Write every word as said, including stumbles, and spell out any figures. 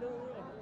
No, no, no.